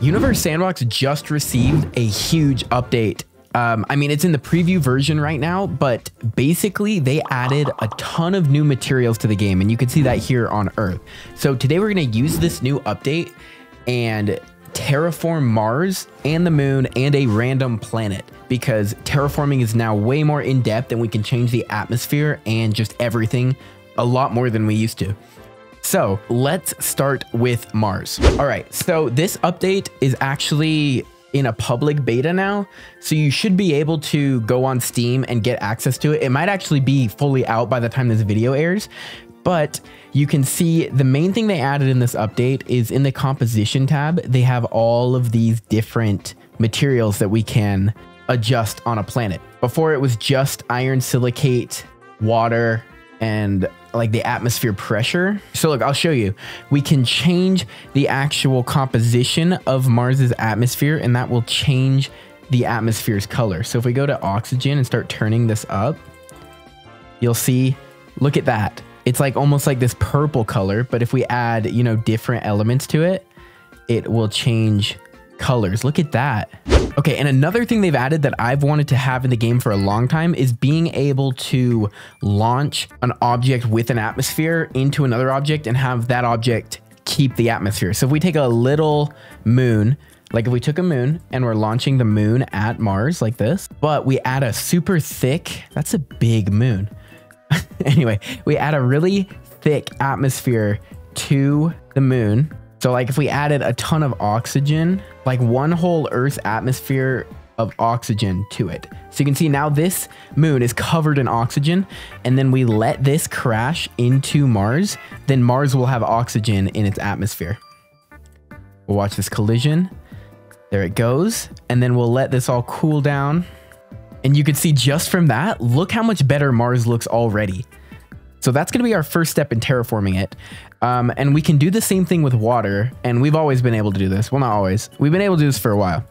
Universe Sandbox just received a huge update. I mean, it's in the preview version right now, but basically they added a ton of new materials to the game, and you can see that here on Earth. So today we're going to use this new update and terraform Mars and the moon and a random planet, because terraforming is now way more in depth and we can change the atmosphere and just everything a lot more than we used to. So let's start with Mars. All right, so this update is actually in a public beta now, so you should be able to go on Steam and get access to it. It might actually be fully out by the time this video airs, but you can see the main thing they added in this update is in the composition tab, they have all of these different materials that we can adjust on a planet. Before it was just iron silicate, water, and like the atmosphere pressure. So look, I'll show you. We can change the actual composition of Mars's atmosphere, and that will change the atmosphere's color. So if we go to oxygen and start turning this up, you'll see, look at that. It's like almost like this purple color, but if we add, you know, different elements to it, it will change colors. Look at that. Okay, and another thing they've added that I've wanted to have in the game for a long time is being able to launch an object with an atmosphere into another object and have that object keep the atmosphere. So if we take a little moon, like if we took a moon and we're launching the moon at Mars like this, but we add a super thick, that's a big moon. Anyway, we add a really thick atmosphere to the moon. So like if we added a ton of oxygen, like one whole Earth's atmosphere of oxygen to it. So you can see now this moon is covered in oxygen, and then we let this crash into Mars, then Mars will have oxygen in its atmosphere. We'll watch this collision. There it goes. And then we'll let this all cool down. And you can see just from that, look how much better Mars looks already. So that's going to be our first step in terraforming it. And we can do the same thing with water. And we've always been able to do this. Well, not always. We've been able to do this for a while,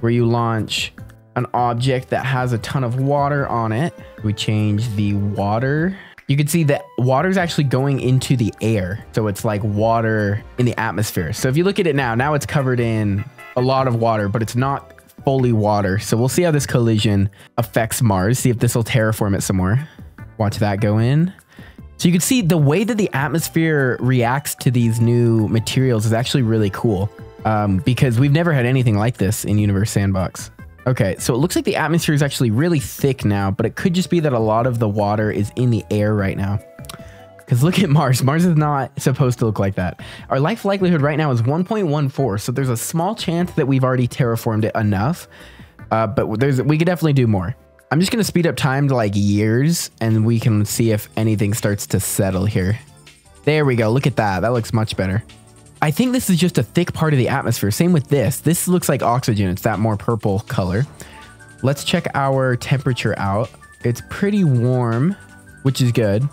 where you launch an object that has a ton of water on it. We change the water. You can see that water is actually going into the air. So it's like water in the atmosphere. So if you look at it now, it's covered in a lot of water, but it's not fully water. So we'll see how this collision affects Mars. See if this will terraform it some more. Watch that go in. So you can see the way that the atmosphere reacts to these new materials is actually really cool, because we've never had anything like this in Universe Sandbox. Okay, so it looks like the atmosphere is actually really thick now, but it could just be that a lot of the water is in the air right now. Because look at Mars. Mars is not supposed to look like that. Our life likelihood right now is 1.14, so there's a small chance that we've already terraformed it enough, but we could definitely do more. I'm just going to speed up time to like years, and we can see if anything starts to settle here. There we go. Look at that. That looks much better. I think this is just a thick part of the atmosphere. Same with this. This looks like oxygen. It's that more purple color. Let's check our temperature out. It's pretty warm, which is good.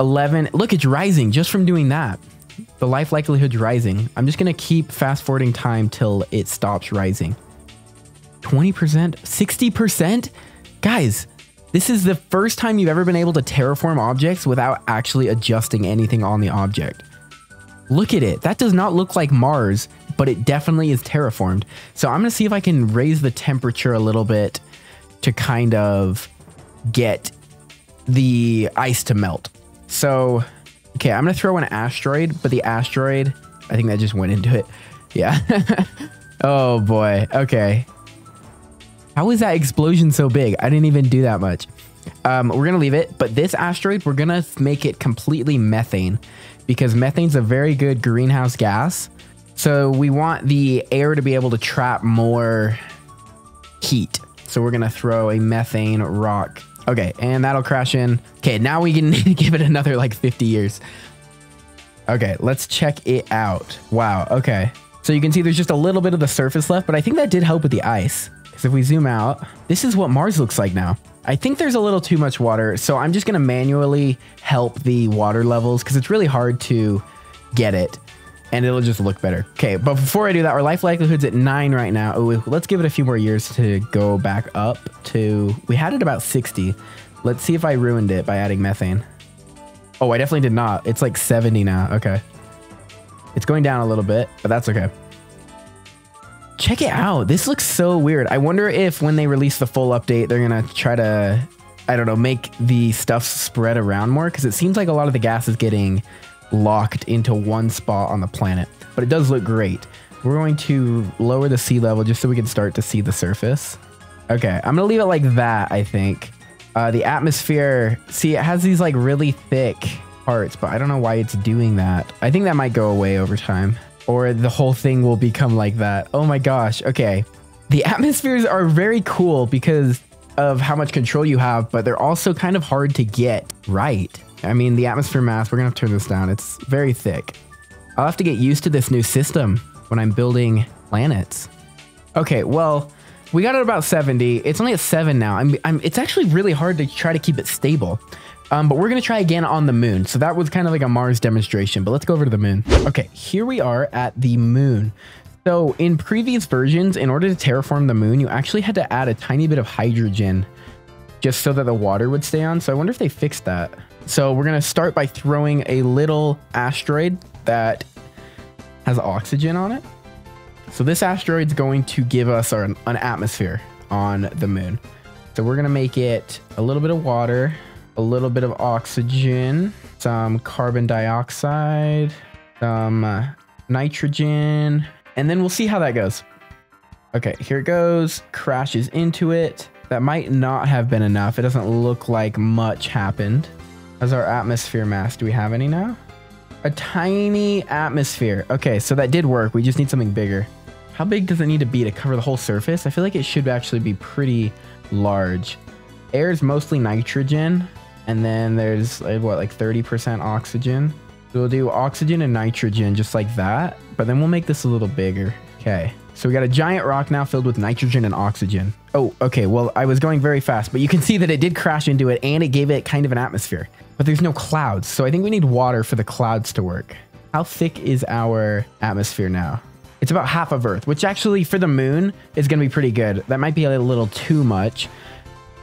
11. Look, it's rising just from doing that. The life likelihood's rising. I'm just going to keep fast forwarding time till it stops rising. 20%, 60%. Guys, this is the first time you've ever been able to terraform objects without actually adjusting anything on the object. Look at it. That does not look like Mars, but it definitely is terraformed. So I'm going to see if I can raise the temperature a little bit to kind of get the ice to melt. So, okay, I'm going to throw an asteroid, but the asteroid, I think that just went into it. Yeah. Oh boy. Okay. How is that explosion so big? I didn't even do that much. We're going to leave it, but this asteroid, we're going to make it completely methane, because methane's a very good greenhouse gas. So we want the air to be able to trap more heat. So we're going to throw a methane rock. Okay, and that'll crash in. Okay, now we can give it another like 50 years. Okay, let's check it out. Wow, okay. So you can see there's just a little bit of the surface left, but I think that did help with the ice. So if we zoom out, this is what Mars looks like now. I think there's a little too much water, so I'm just going to manually help the water levels, because it's really hard to get it, and it'll just look better. Okay, but before I do that, our life likelihood's at 9 right now. Ooh, let's give it a few more years to go back up to... We had it about 60. Let's see if I ruined it by adding methane. Oh, I definitely did not. It's like 70 now. Okay. It's going down a little bit, but that's okay. Check it out. This looks so weird. I wonder if when they release the full update, they're going to try to, I don't know, make the stuff spread around more, because it seems like a lot of the gas is getting locked into one spot on the planet. But it does look great. We're going to lower the sea level just so we can start to see the surface. Okay, I'm going to leave it like that, I think. The atmosphere, see, it has these like really thick parts, but I don't know why it's doing that. I think that might go away over time, or the whole thing will become like that. Oh my gosh. Okay. The atmospheres are very cool because of how much control you have, but they're also kind of hard to get right. I mean, the atmosphere mass, we're going to turn this down. It's very thick. I'll have to get used to this new system when I'm building planets. Okay, well, we got it about 70. It's only at 7 now. It's actually really hard to try to keep it stable. But we're going to try again on the moon. So that was kind of like a Mars demonstration, but let's go over to the moon. Okay, here we are at the moon. So in previous versions, in order to terraform the moon, you actually had to add a tiny bit of hydrogen just so that the water would stay on. So I wonder if they fixed that. So we're going to start by throwing a little asteroid that has oxygen on it. So this asteroid's going to give us an atmosphere on the moon. So we're going to make it a little bit of water, a little bit of oxygen, some carbon dioxide, some nitrogen, and then we'll see how that goes. Okay, here it goes, crashes into it. That might not have been enough. It doesn't look like much happened. How's our atmosphere mass? Do we have any now? A tiny atmosphere. Okay, so that did work. We just need something bigger. How big does it need to be to cover the whole surface? I feel like it should actually be pretty large. Air is mostly nitrogen, and then there's what, like 30% oxygen. We'll do oxygen and nitrogen just like that, but then we'll make this a little bigger. Okay, so we got a giant rock now filled with nitrogen and oxygen. Oh, okay, well, I was going very fast, but you can see that it did crash into it, and it gave it kind of an atmosphere. But there's no clouds, so I think we need water for the clouds to work. How thick is our atmosphere now? It's about half of Earth, which actually for the moon is going to be pretty good. That might be a little too much.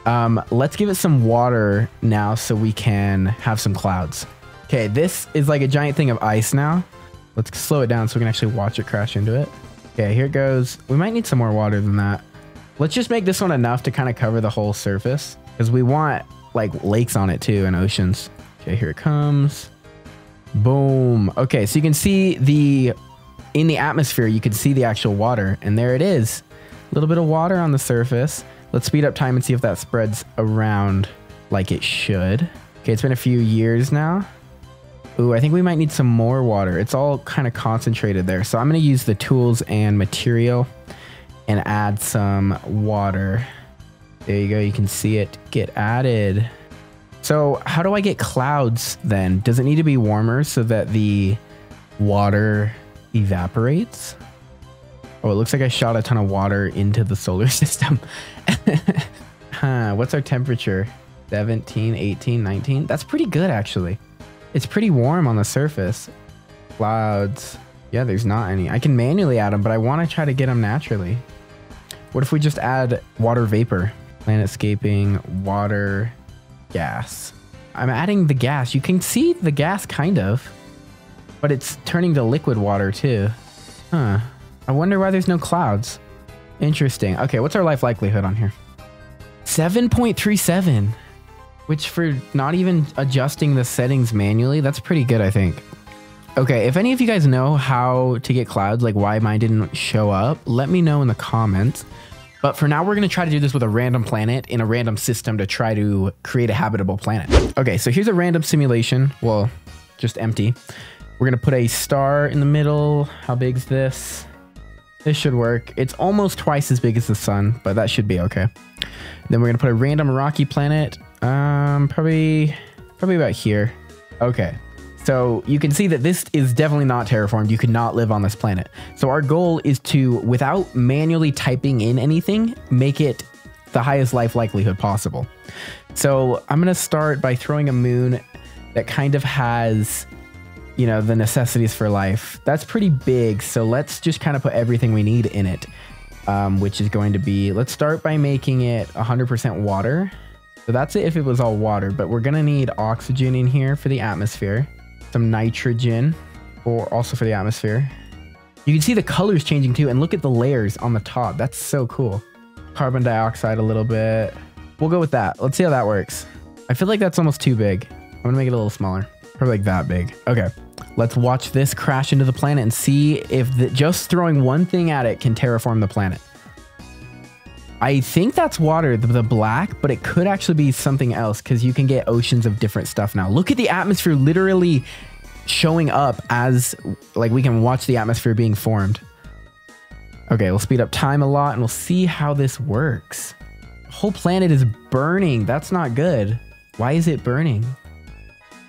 Let's give it some water now so we can have some clouds. Okay, this is like a giant thing of ice now. Let's slow it down so we can actually watch it crash into it. Okay, here it goes. We might need some more water than that. Let's just make this one enough to kind of cover the whole surface, because we want like lakes on it too, and oceans. Okay, here it comes. Boom. Okay, so you can see in the atmosphere, you can see the actual water, and there it is. A little bit of water on the surface. Let's speed up time and see if that spreads around like it should. Okay, it's been a few years now. Ooh, I think we might need some more water. It's all kind of concentrated there. So I'm going to use the tools and material and add some water. There you go. You can see it get added. So how do I get clouds then? Does it need to be warmer so that the water evaporates? Oh, it looks like I shot a ton of water into the solar system. What's our temperature? 17, 18, 19. That's pretty good, actually. It's pretty warm on the surface. Clouds. Yeah, there's not any. I can manually add them, but I want to try to get them naturally. What if we just add water vapor? Planetscaping, water, gas. I'm adding the gas. You can see the gas kind of, but it's turning to liquid water too. Huh. I wonder why there's no clouds. Interesting. Okay, what's our life likelihood on here? 7.37, which for not even adjusting the settings manually, that's pretty good, I think. Okay, if any of you guys know how to get clouds, like why mine didn't show up, let me know in the comments. But for now, we're going to try to do this with a random planet in a random system to try to create a habitable planet. Okay, so here's a random simulation. Well, just empty. We're going to put a star in the middle. How big's this? This should work. It's almost twice as big as the sun, but that should be okay. Then we're gonna put a random rocky planet, probably about here. Okay, so you can see that this is definitely not terraformed. You could not live on this planet. So our goal is to, without manually typing in anything, make it the highest life likelihood possible. So I'm gonna start by throwing a moon that kind of has, you know, the necessities for life. That's pretty big, so let's just kind of put everything we need in it, which is going to be, let's start by making it 100% water. So that's it if it was all water, but we're gonna need oxygen in here for the atmosphere, some nitrogen, or also for the atmosphere, You can see the colors changing too, and look at the layers on the top. That's so cool. Carbon dioxide a little bit. We'll go with that. Let's see how that works. I feel like that's almost too big. I'm gonna make it a little smaller. Probably like that big. Okay, let's watch this crash into the planet and see if just throwing one thing at it can terraform the planet. I think that's water, the black, but it could actually be something else because you can get oceans of different stuff now. Look at the atmosphere literally showing up as, like, we can watch the atmosphere being formed. Okay, we'll speed up time a lot and we'll see how this works. The whole planet is burning. That's not good. Why is it burning?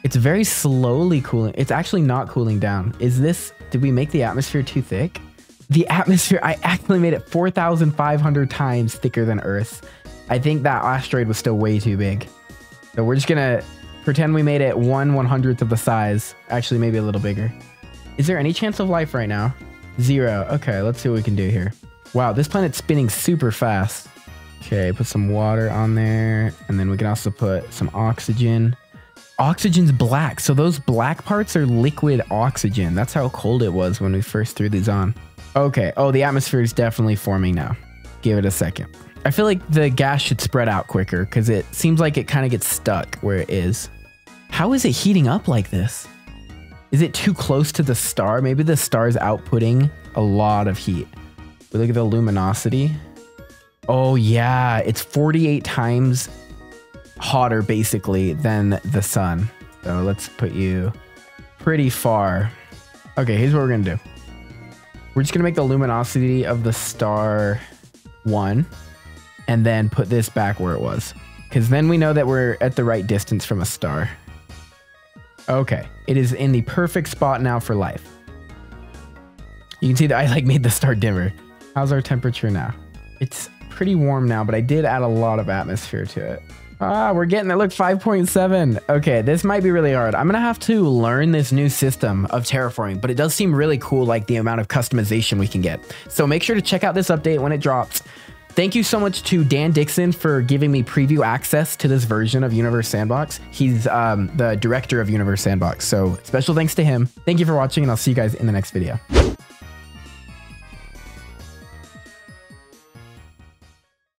It's very slowly cooling. It's actually not cooling down. Is this, did we make the atmosphere too thick? The atmosphere, I actually made it 4,500 times thicker than Earth. I think that asteroid was still way too big. So we're just gonna pretend we made it 1/100th of the size. Actually, maybe a little bigger. Is there any chance of life right now? Zero. Okay, let's see what we can do here. Wow, this planet's spinning super fast. Okay, put some water on there. And then we can also put some oxygen. Oxygen's black. So those black parts are liquid oxygen. That's how cold it was when we first threw these on. Okay. Oh, the atmosphere is definitely forming now. Give it a second. I feel like the gas should spread out quicker because it seems like it kind of gets stuck where it is. How is it heating up like this? Is it too close to the star? Maybe the star's outputting a lot of heat. But look at the luminosity. Oh yeah, it's 48 times hotter basically than the sun. So let's put you pretty far. Okay, here's what we're gonna do. We're just gonna make the luminosity of the star 1 and then put this back where it was. Because then we know that we're at the right distance from a star. Okay, it is in the perfect spot now for life. You can see that I like made the star dimmer. How's our temperature now? It's pretty warm now, but I did add a lot of atmosphere to it. Ah, we're getting there. Look, 5.7. Okay, this might be really hard. I'm gonna have to learn this new system of terraforming, but it does seem really cool, like the amount of customization we can get. So make sure to check out this update when it drops. Thank you so much to Dan Dixon for giving me preview access to this version of Universe Sandbox. He's the director of Universe Sandbox, so special thanks to him. Thank you for watching, and I'll see you guys in the next video.